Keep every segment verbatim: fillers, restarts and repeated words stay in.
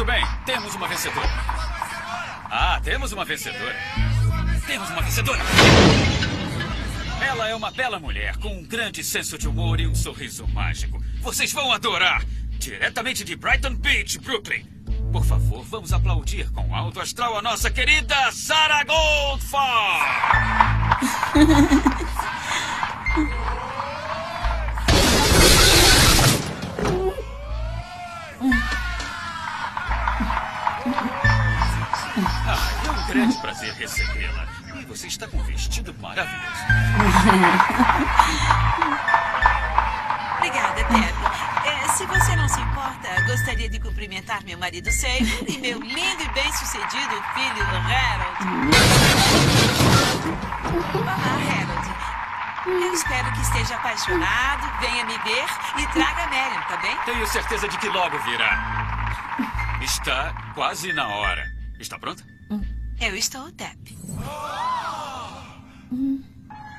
Muito bem, temos uma vencedora. Ah, temos uma vencedora. Temos uma vencedora. Ela é uma bela mulher, com um grande senso de humor e um sorriso mágico. Vocês vão adorar! Diretamente de Brighton Beach, Brooklyn. Por favor, vamos aplaudir com alto astral a nossa querida Sara Goldfarb! Ah, é um grande prazer recebê-la. E você está com um vestido maravilhoso. Obrigada, Tappy. É, se você não se importa, gostaria de cumprimentar meu marido Seymour e meu lindo e bem-sucedido filho Harold. Olá, Harold. Eu espero que esteja apaixonado, venha me ver e traga a Meryl, tá bem? Tenho certeza de que logo virá. Está quase na hora. Está pronta? Eu estou, Tappy.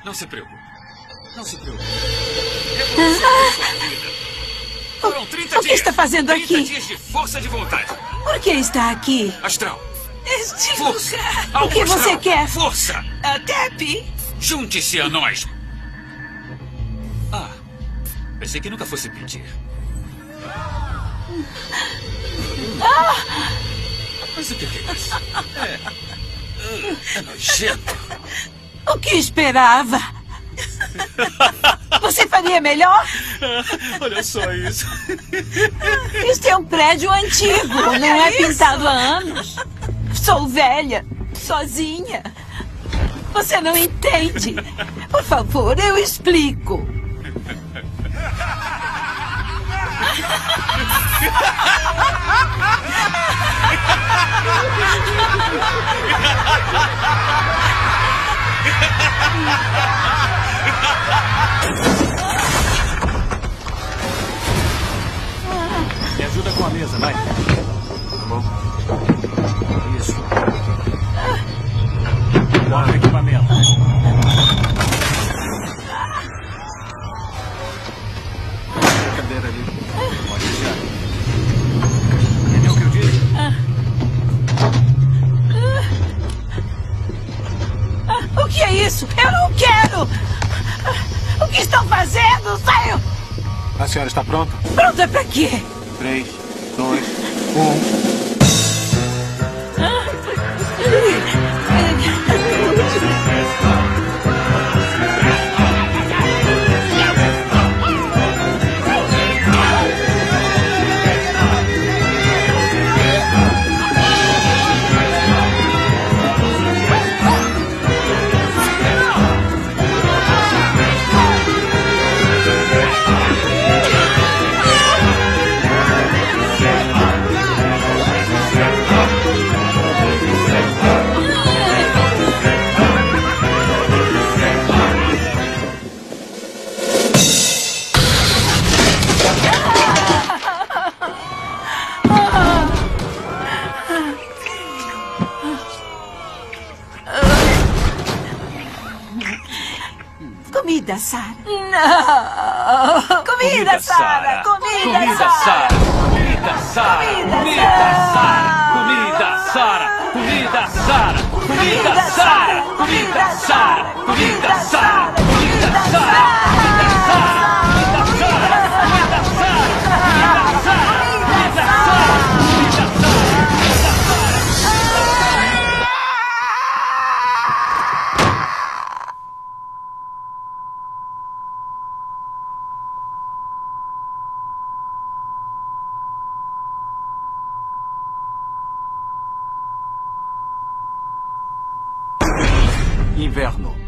Não se preocupe. Não se preocupe. Ah, Foram trinta dias. O que está fazendo aqui? trinta dias de força de vontade. Por que está aqui? Astral. Este força. Lugar. O que astral. Você quer? Força. Uh, Tappy. Junte-se a nós. Ah, pensei que nunca fosse pedir. Ah! Mas o que é isso? É, é nojento. O que esperava? Você faria melhor? Olha só isso. Este é um prédio antigo. Olha, não é isso? Pintado há anos. Sou velha, sozinha. Você não entende. Por favor, eu explico. Me ajuda com a mesa, vai. Tá bom? Isso. Bora no equipamento. A cadeira ali. Pode deixar. O que é isso? Eu não quero! O que estão fazendo? Saiam! A senhora está pronta? Pronta pra quê? Três, dois, um... Comida, Sara. Não! Comida, Sara! Comida, Sara! Comida, Sara! Comida, Sara! Comida, Sara! Comida, Sara! Comida, Sara! Comida, Sara! Comida, Sara! Comida, Sara! Inverno.